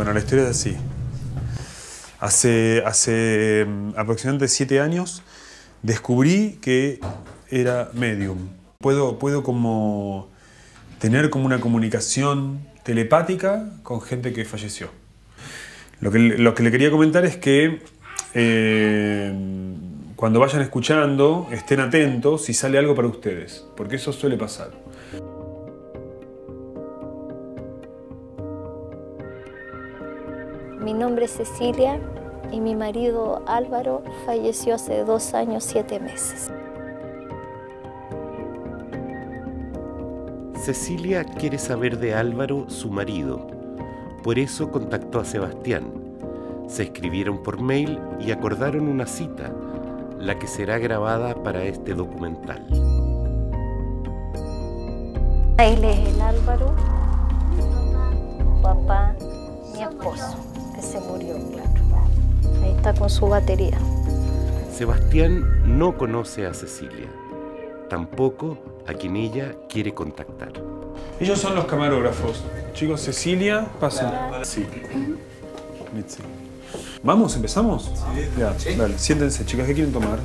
Bueno, la historia es así. Hace aproximadamente 7 años descubrí que era medium. Puedo como tener como una comunicación telepática con gente que falleció. Lo que le quería comentar es que cuando vayan escuchando, estén atentos si sale algo para ustedes, porque eso suele pasar. Mi nombre es Cecilia y mi marido Álvaro falleció hace 2 años, 7 meses. Cecilia quiere saber de Álvaro, su marido. Por eso contactó a Sebastián. Se escribieron por mail y acordaron una cita, la que será grabada para este documental. Él es el Álvaro, papá, mi esposo, que se murió, claro. Ahí está con su batería. Sebastián no conoce a Cecilia, tampoco a quien ella quiere contactar. Ellos son los camarógrafos. Chicos, Cecilia, pasen. Sí. Mitzi. ¿Vamos? ¿Empezamos? Sí. Ya, ¿sí? Dale, siéntense, chicas, ¿qué quieren tomar?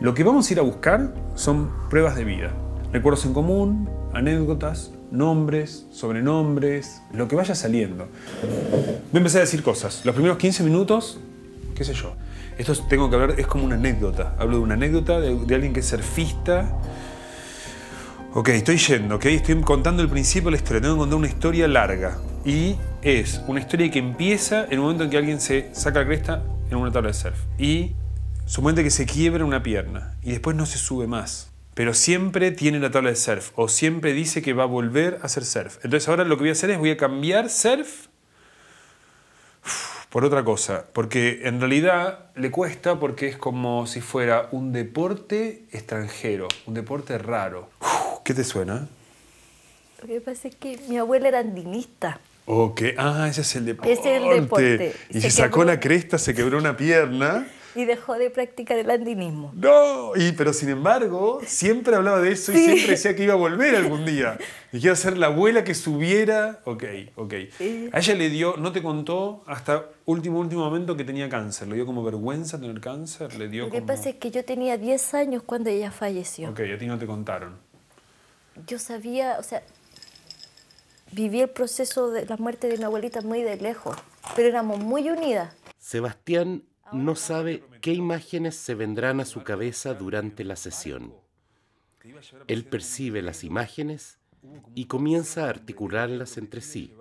Lo que vamos a ir a buscar son pruebas de vida. Recuerdos en común, anécdotas, nombres, sobrenombres, lo que vaya saliendo. Voy a empezar a decir cosas. Los primeros 15 minutos, qué sé yo. Esto tengo que hablar, es como una anécdota. Hablo de una anécdota de alguien que es surfista. Ok, estoy yendo, ok, estoy contando el principio de la historia. Tengo que contar una historia larga. Y es una historia que empieza en el momento en que alguien se saca la cresta en una tabla de surf. Y suponete que se quiebra una pierna y después no se sube más. Pero siempre tiene la tabla de surf o siempre dice que va a volver a hacer surf. Entonces ahora lo que voy a hacer es voy a cambiar surf por otra cosa, porque en realidad le cuesta porque es como si fuera un deporte extranjero, un deporte raro. ¿Qué te suena? Lo que pasa es que mi abuela era andinista. Ok, ah, ese es el deporte. Ese es el deporte. Y se sacó la cresta, se quebró una pierna. Y dejó de practicar el andinismo. No, pero sin embargo, siempre hablaba de eso, sí. Y siempre decía que iba a volver algún día. Y que iba a ser la abuela que subiera. Ok. Sí. A ella le dio, no te contó, hasta último momento que tenía cáncer. Le dio como vergüenza tener cáncer. Le dio Lo que pasa es que yo tenía 10 años cuando ella falleció. Ok, a ti no te contaron. Yo sabía, o sea, viví el proceso de la muerte de mi abuelita muy de lejos, pero éramos muy unidas. Sebastián no sabe qué imágenes se vendrán a su cabeza durante la sesión. Él percibe las imágenes y comienza a articularlas entre sí.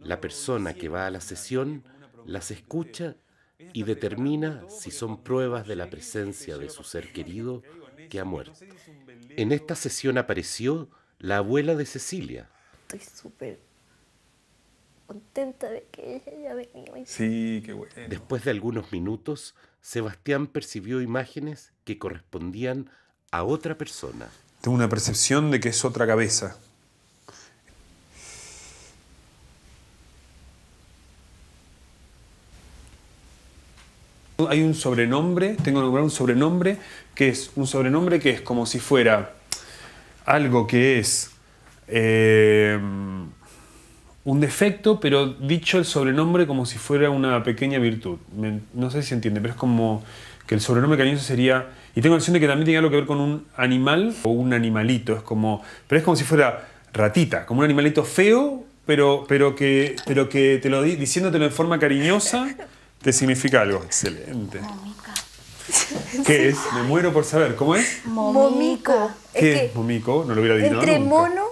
La persona que va a la sesión las escucha y determina si son pruebas de la presencia de su ser querido que ha muerto. En esta sesión apareció la abuela de Cecilia. Estoy súper contenta de que ella ya venía. Sí, qué bueno. Después de algunos minutos, Sebastián percibió imágenes que correspondían a otra persona. Tengo una percepción de que es otra cabeza. Hay un sobrenombre, tengo que nombrar un sobrenombre, que es un sobrenombre que es como si fuera algo que es un defecto, pero dicho el sobrenombre como si fuera una pequeña virtud. No sé si se entiende, pero es como que el sobrenombre cariñoso sería... Y tengo la impresión de que también tiene algo que ver con un animal o un animalito. Es como, pero es como si fuera ratita, como un animalito feo, pero que te lo diciéndotelo en forma cariñosa te significa algo. Excelente. ¿Qué es? Me muero por saber. ¿Cómo es? Momico. ¿Qué es momico? No lo hubiera dicho. Entre nunca. Mono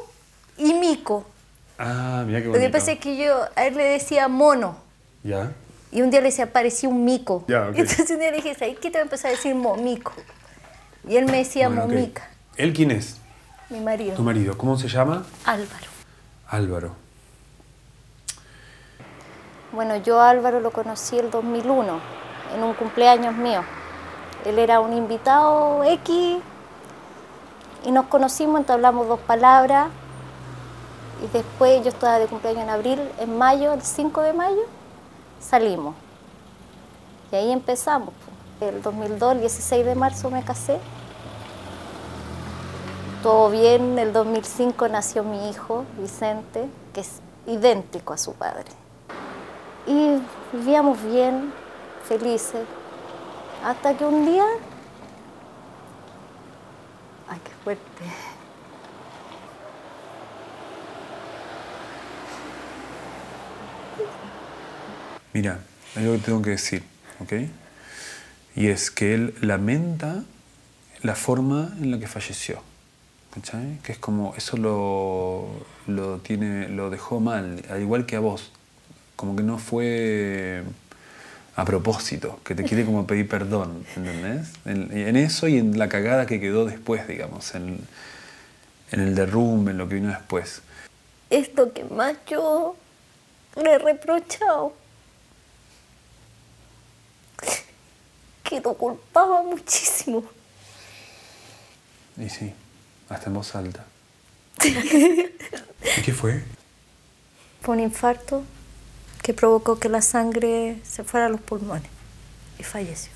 y mico. Ah, mira qué bonito. Lo que pasa es que yo a él le decía mono. Ya. Y un día le decía, parecía un mico. Ya, okay. Entonces un día le dije, ¿sabes qué? Te voy a empezar a decir momico. Y él me decía momica. Okay. ¿Él quién es? Mi marido. ¿Tu marido? ¿Cómo se llama? Álvaro. Álvaro. Bueno, yo a Álvaro lo conocí el 2001, en un cumpleaños mío. Él era un invitado X y nos conocimos, entablamos 2 palabras y después yo estaba de cumpleaños en abril, en mayo, el 5 de mayo, salimos. Y ahí empezamos. El 2002, el 16 de marzo me casé. todo bien. En el 2005 nació mi hijo, Vicente, que es idéntico a su padre. Y vivíamos bien, felices, hasta que un día... ¡Ay, qué fuerte! Mira, hay algo que tengo que decir, ¿ok? Y es que él lamenta la forma en la que falleció, ¿cachai? Que es como, eso lo dejó mal, al igual que a vos. Como que no fue a propósito, que te quiere como pedir perdón, ¿entendés? En eso y en la cagada que quedó después, digamos, en el derrumbe, en lo que vino después. Esto que más yo le he reprochado, que lo culpaba muchísimo. Y sí, hasta en voz alta. ¿Y qué fue? Fue un infarto que provocó que la sangre se fuera a los pulmones y falleció.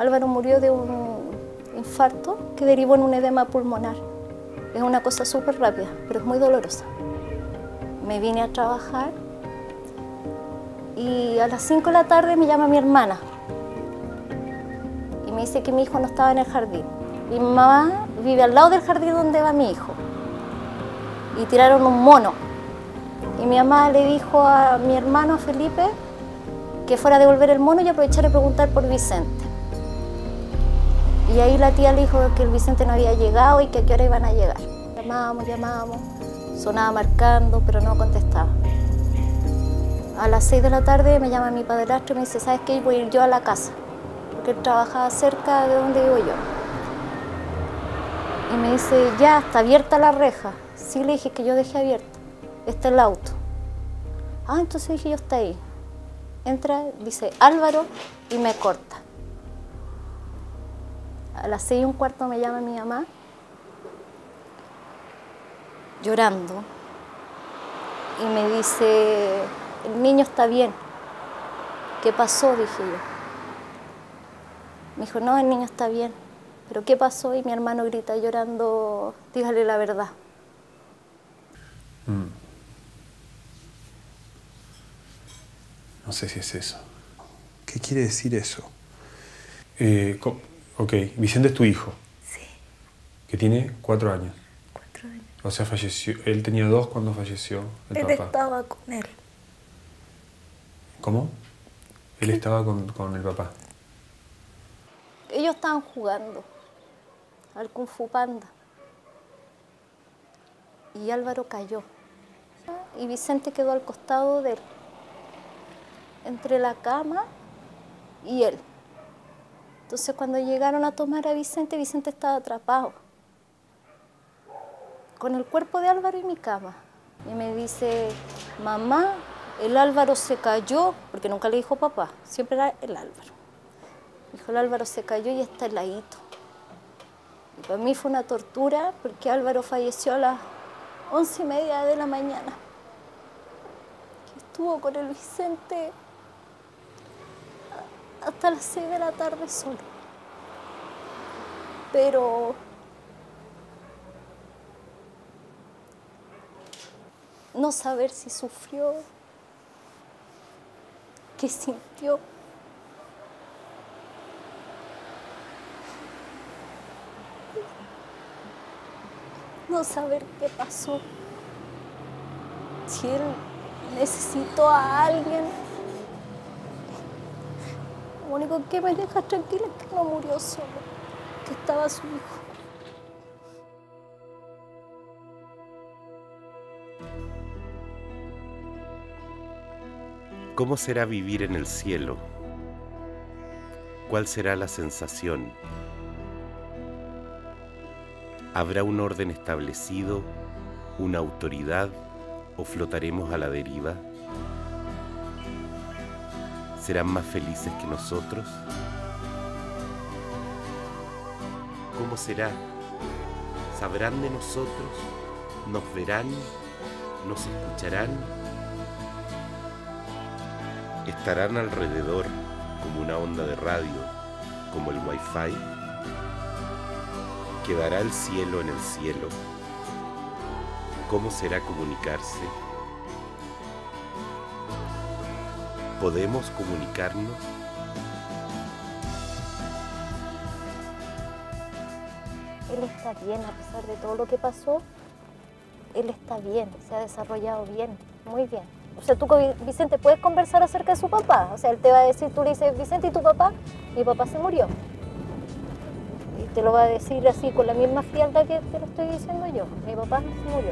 Álvaro murió de un infarto que derivó en un edema pulmonar. Es una cosa súper rápida, pero es muy dolorosa. Me vine a trabajar y a las 5 de la tarde me llama mi hermana. Y me dice que mi hijo no estaba en el jardín. Y mi mamá vive al lado del jardín donde va mi hijo. Y tiraron un mono. Y mi mamá le dijo a mi hermano, Felipe, que fuera a devolver el mono y aprovechar a preguntar por Vicente. Y ahí la tía le dijo que el Vicente no había llegado y que a qué hora iban a llegar. Llamábamos, llamábamos, sonaba marcando, pero no contestaba. A las 6 de la tarde me llama mi padrastro y me dice, ¿sabes qué? Voy a ir yo a la casa, porque él trabajaba cerca de donde vivo yo. Y me dice, ya, está abierta la reja. Sí, le dije que yo dejé abierta. Está el auto. Ah, entonces dije, yo está ahí. Entra, dice, Álvaro, y me corta. A las 6:15 me llama mi mamá, llorando, y me dice, el niño está bien. ¿Qué pasó? Dije yo. Me dijo, no, el niño está bien. ¿Pero qué pasó? Y mi hermano grita llorando, dígale la verdad. No sé si es eso. ¿Qué quiere decir eso? Ok, Vicente es tu hijo. Sí. Que tiene 4 años. 4 años. O sea, falleció. Él tenía 2 cuando falleció el papá. Él estaba con él. ¿Cómo? ¿Qué? Él estaba con el papá. Ellos estaban jugando al Kung Fu Panda. Y Álvaro cayó. Y Vicente quedó al costado de él, entre la cama y él. Entonces, cuando llegaron a tomar a Vicente, Vicente estaba atrapado, con el cuerpo de Álvaro y mi cama. Y me dice, mamá, el Álvaro se cayó, porque nunca le dijo papá, siempre era el Álvaro. Dijo, el Álvaro se cayó y está heladito. Y para mí fue una tortura, porque Álvaro falleció a las 11:30 de la mañana. Estuvo con el Vicente hasta las 6 de la tarde solo. Pero no saber si sufrió, qué sintió. No saber qué pasó. Si él necesitó a alguien. Lo único que me deja tranquila es que no murió solo, que estaba su hijo. ¿Cómo será vivir en el cielo? ¿Cuál será la sensación? ¿Habrá un orden establecido, una autoridad, o flotaremos a la deriva? ¿Serán más felices que nosotros? ¿Cómo será? ¿Sabrán de nosotros? ¿Nos verán? ¿Nos escucharán? ¿Estarán alrededor como una onda de radio, como el wifi? ¿Quedará el cielo en el cielo? ¿Cómo será comunicarse? ¿Podemos comunicarnos? Él está bien, a pesar de todo lo que pasó, él está bien, se ha desarrollado bien, muy bien. O sea, tú con Vicente puedes conversar acerca de su papá. O sea, él te va a decir, tú le dices, Vicente, ¿y tu papá? Mi papá se murió. Y te lo va a decir así, con la misma frialdad que te lo estoy diciendo yo. Mi papá se murió.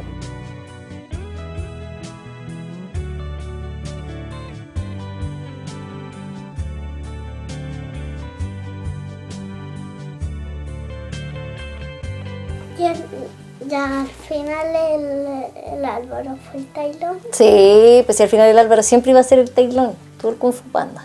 Ya al final el Álvaro fue el tailón. Sí, pues al final el Álvaro siempre iba a ser el tailón. Todo el Kung Fu Panda.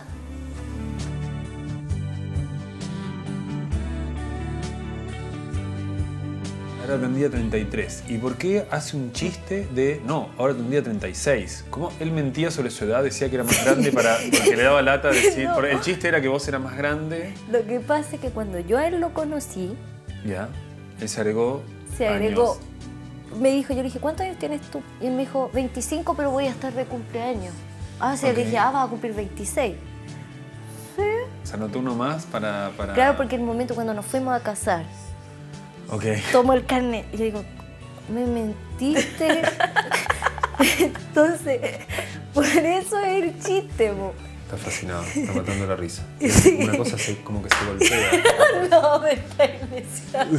Ahora tendría 33. ¿Y por qué hace un chiste de no, ahora tendría 36? ¿Cómo? Él mentía sobre su edad, decía que era más grande porque le daba lata decir... No. El chiste era que vos eras más grande. Lo que pasa es que cuando yo a él lo conocí... Ya, él se agregó... Me dijo, yo le dije, ¿cuántos años tienes tú? Y él me dijo, 25, pero voy a estar de cumpleaños. Ah, sí, okay. Le dije, ah, vas a cumplir 26. Sí. ¿Se anotó uno más para...? Claro, porque en el momento cuando nos fuimos a casar, okay, tomo el carnet y le digo, me mentiste. Entonces, por eso es el chiste, bo. Está fascinado, está matando la risa. Sí. Una cosa así, como que se golpea. No, me está iniciando.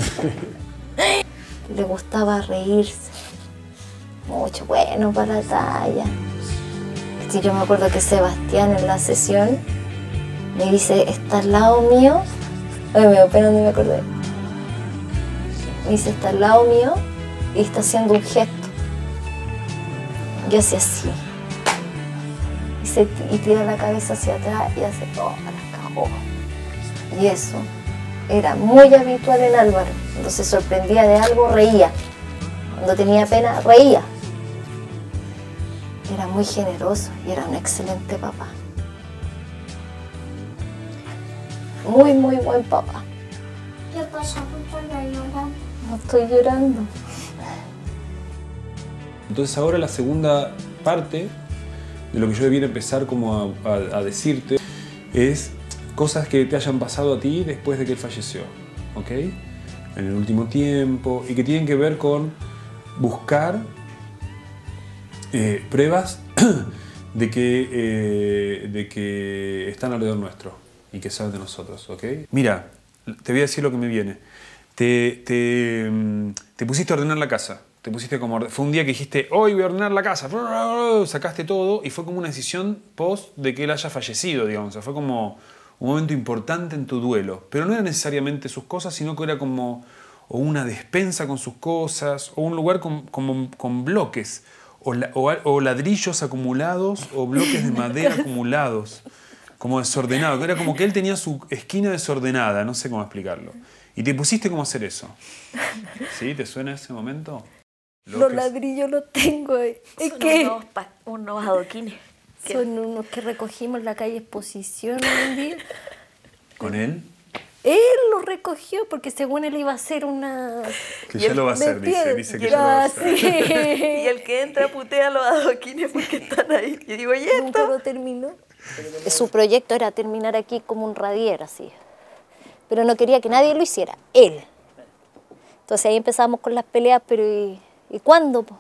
Le gustaba reírse mucho, bueno, para la talla. Sí, yo me acuerdo que Sebastián en la sesión me dice, está al lado mío. Oye, me apenas no me acordé. Me dice, está al lado mío y está haciendo un gesto. Yo hacía así. Y tira la cabeza hacia atrás y hace, oh, la cagó. Y eso era muy habitual en Álvaro. Cuando se sorprendía de algo, reía. Cuando tenía pena, reía. Era muy generoso y era un excelente papá. Muy, muy buen papá. ¿Qué pasa cuando lloran? No estoy llorando. Entonces ahora la segunda parte de lo que yo debiera empezar como a decirte es cosas que te hayan pasado a ti después de que él falleció, ¿ok? En el último tiempo, y que tienen que ver con buscar pruebas de que están alrededor nuestro y que saben de nosotros, ¿ok? Mira, te voy a decir lo que me viene. Te pusiste a ordenar la casa. Te pusiste como... Fue un día que dijiste, hoy voy a ordenar la casa. Sacaste todo y fue como una decisión post de que él haya fallecido, digamos. O sea, fue como un momento importante en tu duelo. Pero no era necesariamente sus cosas, sino que era como o una despensa con sus cosas, o un lugar con bloques, o ladrillos acumulados, o bloques de madera acumulados, como desordenado. Era como que él tenía su esquina desordenada, no sé cómo explicarlo. Y te pusiste como a hacer eso. ¿Sí? ¿Te suena ese momento? Los ladrillos los tengo. Es que unos adoquines. Son unos que recogimos en la calle Exposición un día. ¿Con él? Él lo recogió porque según él iba a hacer una... Que ya lo va a hacer, dice que ya lo va a hacer. Sí. Y el que entra putea los adoquines porque están ahí. Yo digo, ¿y esto? Nunca lo terminó. Su proyecto era terminar aquí como un radier, así. Pero no quería que nadie lo hiciera, él. Entonces ahí empezamos con las peleas, pero ¿y cuándo, po?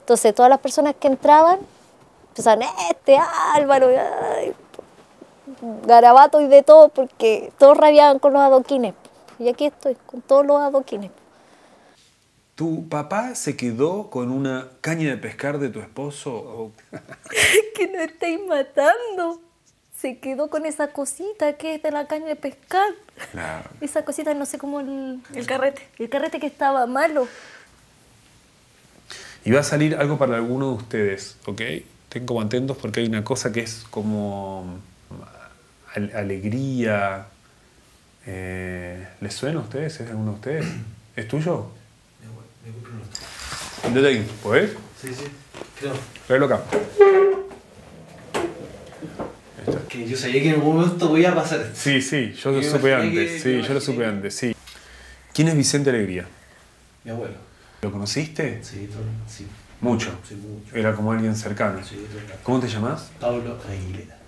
Entonces todas las personas que entraban empezaban, este Álvaro, ay, garabato y de todo, porque todos rabiaban con los adoquines. Y aquí estoy, con todos los adoquines. ¿Tu papá se quedó con una caña de pescar de tu esposo? Que no estáis matando. Se quedó con esa cosita que es de la caña de pescar. Claro. Esa cosita, no sé cómo... El carrete. El carrete que estaba malo. Y va a salir algo para alguno de ustedes, ¿ok? Estén como atentos porque hay una cosa que es como... alegría. ¿Les suena a ustedes? ¿Es alguno de ustedes? ¿Es tuyo? Me compro uno. ¿De ahí? ¿Puedes? Sí, sí. Creo. Tráelo acá. Que yo sabía que en algún momento voy a pasar. Sí, sí, yo lo supe antes, sí. ¿Quién es Vicente Alegría? Mi abuelo. ¿Lo conociste? Sí, todo, sí. ¿Mucho? Sí, mucho. Era como alguien cercano. Sí, total. ¿Cómo te llamás? Pablo Aguilera.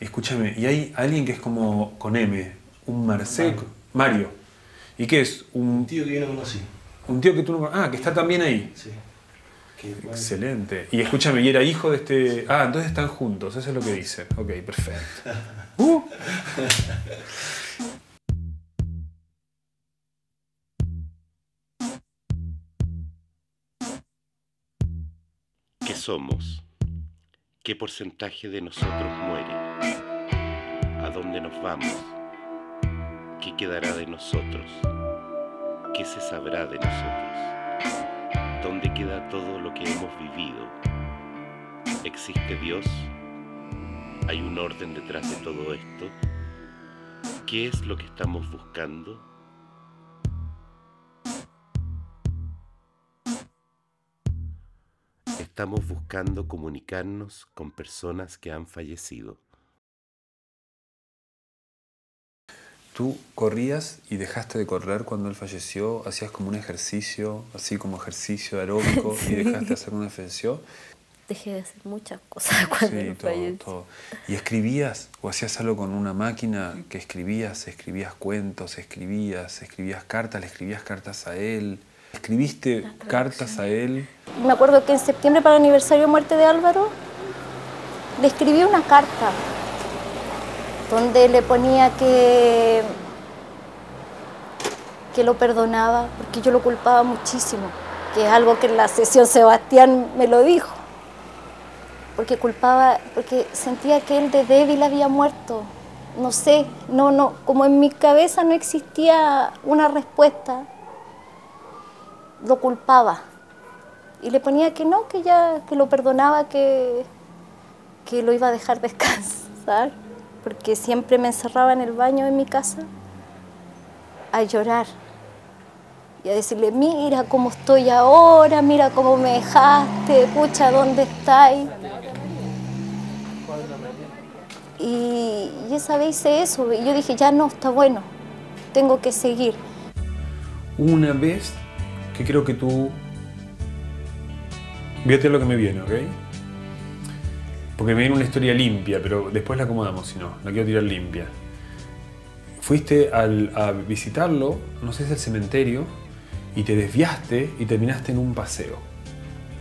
Escúchame, y hay alguien que es como con M, un Marcelo. Mario. ¿Y qué es? Un tío que yo no conocí. Un tío que tú no conoces. Ah, que está también ahí. Sí. Excelente. Y escúchame, y era hijo de este... Sí. Ah, entonces están juntos, eso es lo que dicen. Ok, perfecto. ¿Qué somos? ¿Qué porcentaje de nosotros muere? ¿A dónde nos vamos? ¿Qué quedará de nosotros? ¿Qué se sabrá de nosotros? ¿Dónde queda todo lo que hemos vivido? ¿Existe Dios? ¿Hay un orden detrás de todo esto? ¿Qué es lo que estamos buscando? Estamos buscando comunicarnos con personas que han fallecido. ¿Tú corrías y dejaste de correr cuando él falleció? ¿Hacías como un ejercicio, así como ejercicio aeróbico, sí, y dejaste de hacer cuando él falleció? Dejé de hacer muchas cosas cuando él falleció. Todo. ¿Y escribías? ¿O hacías algo con una máquina que escribías? ¿Escribías cuentos? ¿Escribías cartas? ¿Le escribías cartas a él? ¿Escribiste cartas a él? Me acuerdo que en septiembre, para el aniversario de muerte de Álvaro, le escribí una carta donde le ponía que lo perdonaba, porque yo lo culpaba muchísimo, que es algo que en la sesión Sebastián me lo dijo, porque culpaba, porque sentía que él de débil había muerto, no sé, no, como en mi cabeza no existía una respuesta, lo culpaba, y le ponía que no, que ya, que lo perdonaba, que lo iba a dejar descansar, porque siempre me encerraba en el baño de mi casa a llorar y a decirle, mira cómo estoy ahora, mira cómo me dejaste, pucha, ¿dónde estáis? Y esa vez hice eso, y yo dije, ya no, está bueno, tengo que seguir. Una vez que creo que tú... Fíjate lo que me viene, ¿ok? Porque me viene una historia limpia, pero después la acomodamos, si no, la quiero tirar limpia. Fuiste a visitarlo, no sé si al cementerio, y te desviaste y terminaste en un paseo.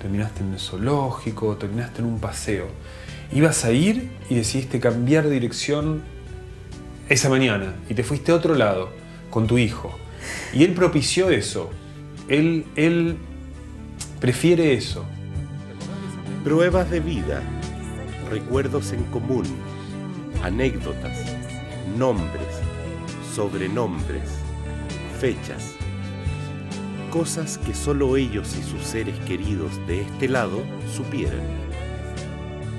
Terminaste en el zoológico, terminaste en un paseo. Ibas a ir y decidiste cambiar de dirección esa mañana, y te fuiste a otro lado, con tu hijo. Y él propició eso, él prefiere eso. Pruebas de vida. Recuerdos en común, anécdotas, nombres, sobrenombres, fechas. Cosas que solo ellos y sus seres queridos de este lado supieran.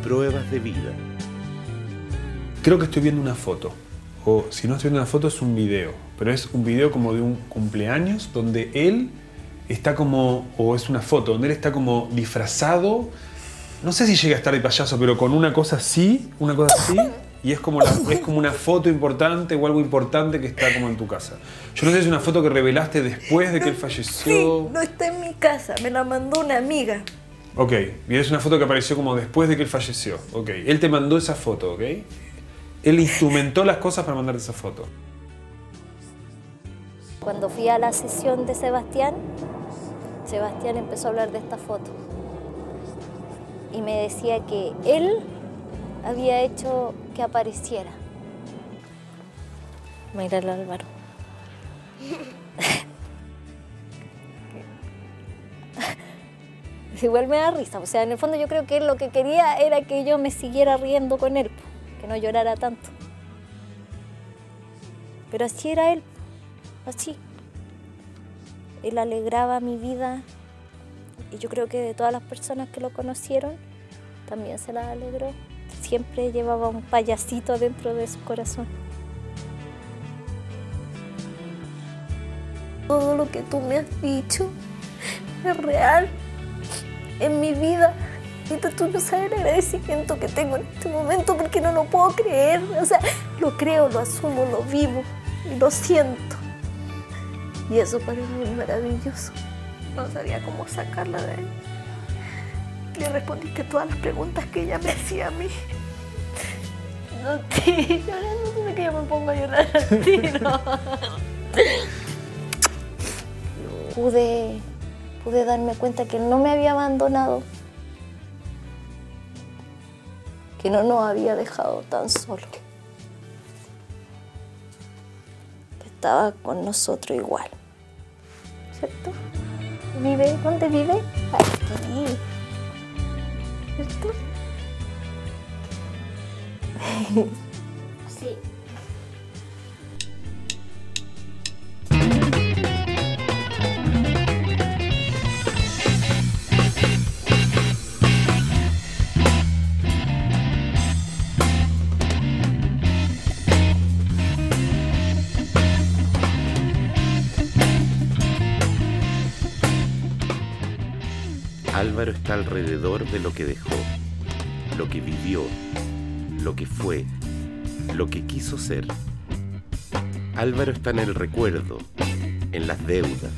Pruebas de vida. Creo que estoy viendo una foto. O si no estoy viendo una foto es un video. Pero es un video como de un cumpleaños donde él está como... O es una foto donde él está como disfrazado. No sé si llega a estar de payaso, pero con una cosa así, y es como una foto importante o algo importante que está como en tu casa. Yo no sé si es una foto que revelaste después de que él falleció. Sí, no está en mi casa, me la mandó una amiga. Ok, y es una foto que apareció como después de que él falleció. Ok, él te mandó esa foto, ¿ok? Él instrumentó las cosas para mandarte esa foto. Cuando fui a la sesión de Sebastián, Sebastián empezó a hablar de esta foto. Y me decía que él había hecho que apareciera. Mira al Álvaro. Igual me da risa, o sea, en el fondo yo creo que él lo que quería era que yo me siguiera riendo con él, que no llorara tanto. Pero así era él, así. Él alegraba mi vida. Y yo creo que de todas las personas que lo conocieron, también se las alegró. Siempre llevaba un payasito dentro de su corazón. Todo lo que tú me has dicho es real en mi vida. Y tú no sabes el agradecimiento que tengo en este momento porque no lo puedo creer. O sea, lo creo, lo asumo, lo vivo y lo siento. Y eso para mí es maravilloso. No sabía cómo sacarla de ahí. Le respondiste todas las preguntas que ella me hacía a mí. No, estoy llorando, no sé que yo me pongo a llorar al tiro. Pude darme cuenta que no me había abandonado. Que no nos había dejado tan solos. Que estaba con nosotros igual. ¿Cierto? ¿Vive? ¿Dónde vive? Aquí. ¿Cierto? Sí. Álvaro está alrededor de lo que dejó, lo que vivió, lo que fue, lo que quiso ser. Álvaro está en el recuerdo, en las deudas.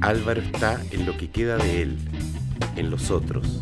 Álvaro está en lo que queda de él, en los otros.